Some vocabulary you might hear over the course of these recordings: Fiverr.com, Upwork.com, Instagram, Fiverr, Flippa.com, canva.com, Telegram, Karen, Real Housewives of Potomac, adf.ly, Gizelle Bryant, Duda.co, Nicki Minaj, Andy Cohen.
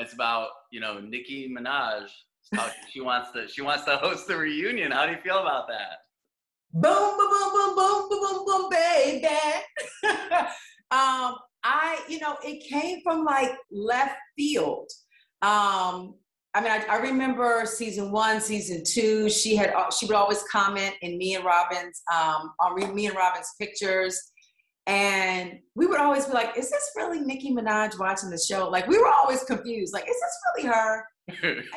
It's about, you know, Nicki Minaj. She wants to host the reunion. How do you feel about that? Boom, boom, boom, boom, boom, boom, boom, boom, baby. It came from like left field. I remember season one, season two, she would always comment in me and Robin's pictures. And we would always be like, is this really Nicki Minaj watching the show? Like, we were always confused. Like, is this really her?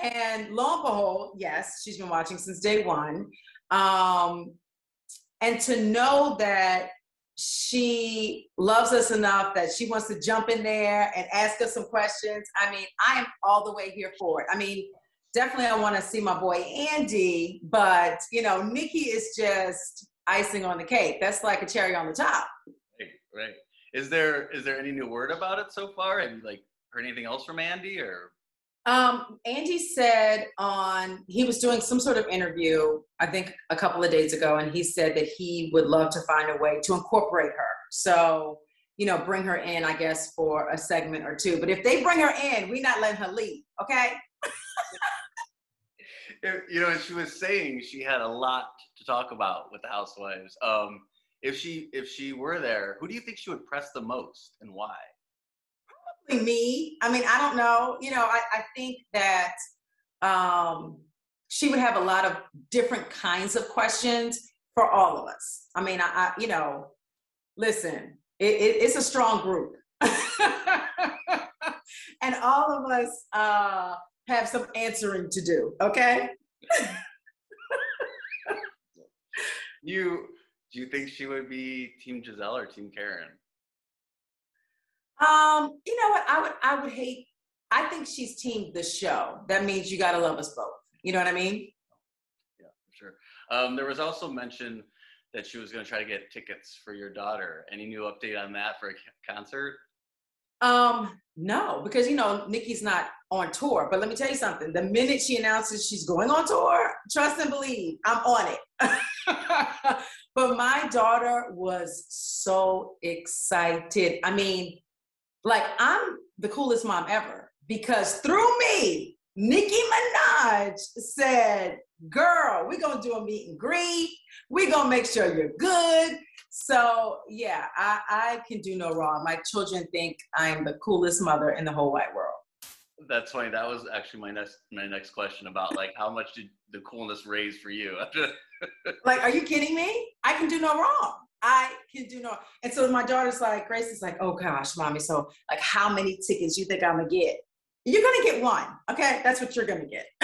And lo and behold, yes, she's been watching since day one. And to know that she loves us enough that she wants to jump in there and ask us some questions. I mean, I am all the way here for it. I mean, definitely I want to see my boy Andy, but, you know, Nicki is just icing on the cake. That's like a cherry on the top. Right. Is there any new word about it so far? Have you heard anything else from Andy or? Andy said he was doing some sort of interview, I think a couple of days ago, and he said that he would love to find a way to incorporate her. So, you know, bring her in, I guess, for a segment or two. But if they bring her in, we're not letting her leave, okay? You know, she was saying she had a lot to talk about with the Housewives. If she were there, who do you think she would press the most and why? Probably me. I mean, I don't know. You know, I think that she would have a lot of different kinds of questions for all of us. I mean, I you know, listen, it's a strong group. And all of us have some answering to do, okay? Do you think she would be Team Gizelle or Team Karen? You know what? I think she's Team the show. That means you gotta love us both. You know what I mean? Yeah, for sure. There was also mention that she was gonna try to get tickets for your daughter. Any new update on that for a concert? No, because you know Nicki's not on tour. But let me tell you something. The minute she announces she's going on tour, trust and believe, I'm on it. But my daughter was so excited. I mean, like, I'm the coolest mom ever because through me, Nicki Minaj said, girl, we're going to do a meet and greet. We're going to make sure you're good. So, yeah, I can do no wrong. My children think I'm the coolest mother in the whole wide world. That's funny. That was actually my next question about, like, how much did the coolness raise for you? Like, are you kidding me? I can do no wrong. I can do no wrong. And so my daughter's like, Grace is like, oh gosh, mommy. So, like, how many tickets you think I'm gonna get? You're gonna get one, okay? That's what you're gonna get.